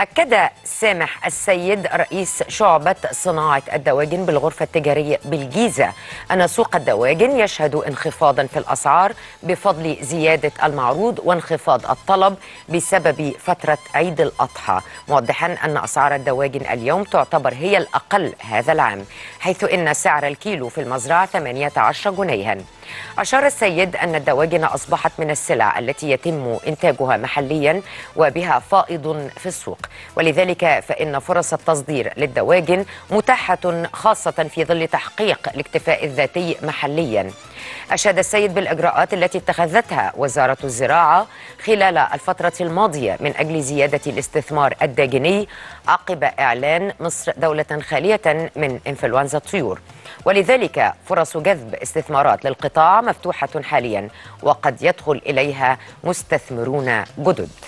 أكد سامح السيد رئيس شعبة صناعة الدواجن بالغرفة التجارية بالجيزة أن سوق الدواجن يشهد انخفاضا في الأسعار بفضل زيادة المعروض وانخفاض الطلب بسبب فترة عيد الأضحى، موضحا أن أسعار الدواجن اليوم تعتبر هي الأقل هذا العام، حيث أن سعر الكيلو في المزرعة 18 جنيها. أشار السيد أن الدواجن أصبحت من السلع التي يتم إنتاجها محليا وبها فائض في السوق، ولذلك فإن فرص التصدير للدواجن متاحة خاصة في ظل تحقيق الاكتفاء الذاتي محليا. أشاد السيد بالإجراءات التي اتخذتها وزارة الزراعة خلال الفترة الماضية من أجل زيادة الاستثمار الداجني عقب إعلان مصر دولة خالية من إنفلونزا الطيور، ولذلك فرص جذب استثمارات للقطاع مفتوحة حاليا وقد يدخل إليها مستثمرون جدد.